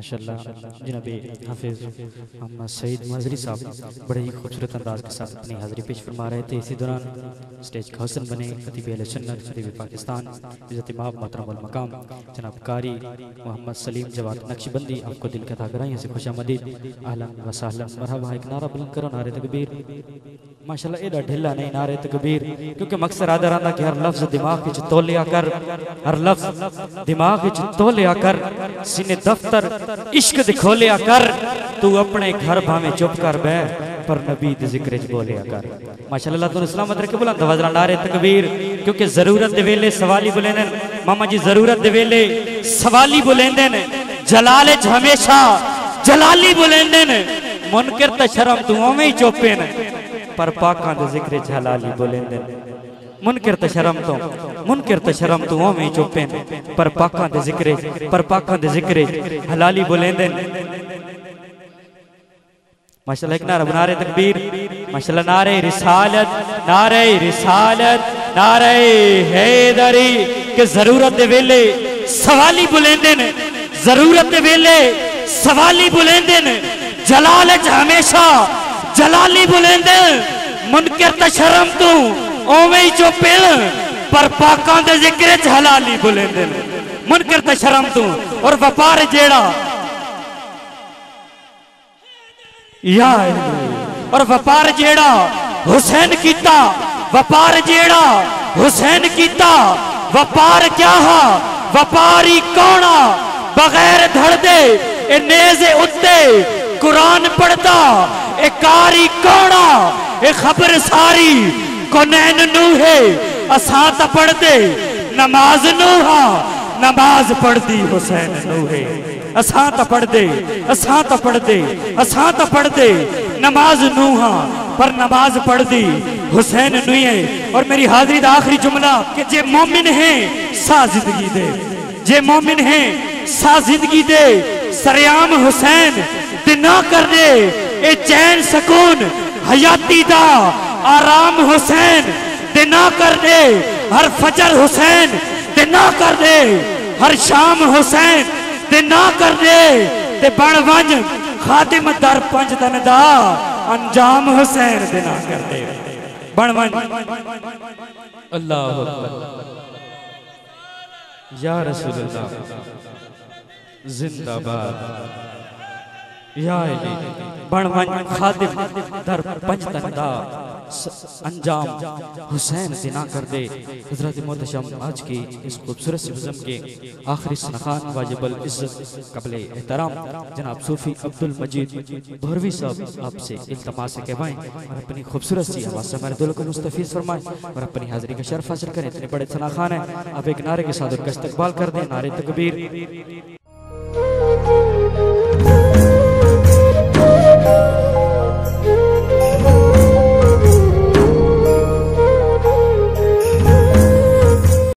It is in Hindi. माशाअल्लाह जनाब हाफिज मोहम्मद सईद मजरी साहब बड़े ही खूबसूरत अंदाज के साथ अपनी हाजिरी पेश फरमा रहे थे। इसी दौरान स्टेज का हसन बने खतीब अहले-सुन्नत खतीब पाकिस्तान इज़्ज़त माब मोहतरम मकाम जनाब कारी मोहम्मद सलीम जवाद नक्शबंदी आपको दिल की ताकराइयों से खुशामदीद। अहलन व सहलन मरहबा। एक नारा बुलंद करो, नारे तकबीर। माशाअल्लाह एडा ढिला नहीं, नारे तकबीर। क्योंकि मकसद आदा रहा कि हर लफ्ज़ दिमाग विच तोलिया कर, हर लफ्ज़ दिमाग विच तोलिया कर, सीने दफ्तर इश्क दिखोलिया कर। तू अपने घर भावे चुप कर बैठ, पर नबी दे जिक्र च बोलिया कर। माशाअल्लाह तू इस्लाम अदर के बुलंद आवाज़ नाल नारे तकबीर। क्योंकि जरूरत दे वेले सवाली बुलेंदे मामा जी, जरूरत दे वेले सवाली बुलेंदे ने। जलाले च हमेशा जलाली बुलेंदे ने। मुनकर ते शर्म तू ओवें ही चुपे ने, पर पाकां दे जिक्र च हलाली बुलेंदे ने। मुनकर ते शर्म तू ओवें चुपे ने, पर पाकां दे जिक्रे हलाली बोलेंदे। माशाल्लाह एक नारा नारे तकबीर। माशाल्लाह नारे रिसालत नारे हैदरी के जरूरत वेले सवाली बोलेंदे ने, जरूरत वेले सवाली बोलेंदे ने। जलाल च हमेशा जलाली बोलेंदे। मुनकर ते शर्म तू ओवें चुपे, पर पाकां दे जिक्रे च हलाली बोलेंदे ने। मुनकर ते शर्म तू और व्यापार जेड़ा यार, और व्यापार जेड़ा हुसैन कीता। व्यापार क्या हा व्यापारी कौना बगैर धड़ दे ए नेज़े उत्ते कुरान पढ़दा। ए कारी कौना ए खबर सारी कोनैन नू है। असां ता पढ़दे नमाज नू हा, नमाज पढ़ती हुसैन नूहे। असां तो पढ़ दे नमाज नूहा, पर नमाज पढ़ती हुसैन नूहे। और मेरी हाजिरी का आखिरी जुमला कि जे मोमिन है सा जिंदगी दे। सरेआम हुसैन ते ना कर दे ए चैन सकून हयाती दा। आराम हुसैन ते ना कर दे हर फजर हुसैन ते ना कर दे, हर शाम हुसैन ते ना कर दे। ते बण वंज खातिम दर पंज तन दा, अंजाम हुसैन ते ना कर दे। बण वंज अल्लाहु अकबर या रसूल अल्लाह जिंदाबाद या अली। बण वंज खातिम दर पंज तन दा, अंजाम हुसैन से ना कर दे। हजरत मोहतरम आज की इस खूबसूरत नज़्म के आखिरी सनखान वाजिबल इज्जत कबल एहतराम जनाब सूफी अब्दुल मजीद भरवी साहब आपसे इल्तमास करवाएं और अपनी खूबसूरत सी आवाज़ से हमारे दिल को मुस्तफ़ीज़ फरमाएं और अपनी हाजिरी का शर्फ हासिल करें। इतने बड़े सनखान हैं, आप एक नारे के साथ उनका इस्तकबाल कर दें। नारे तकबीर।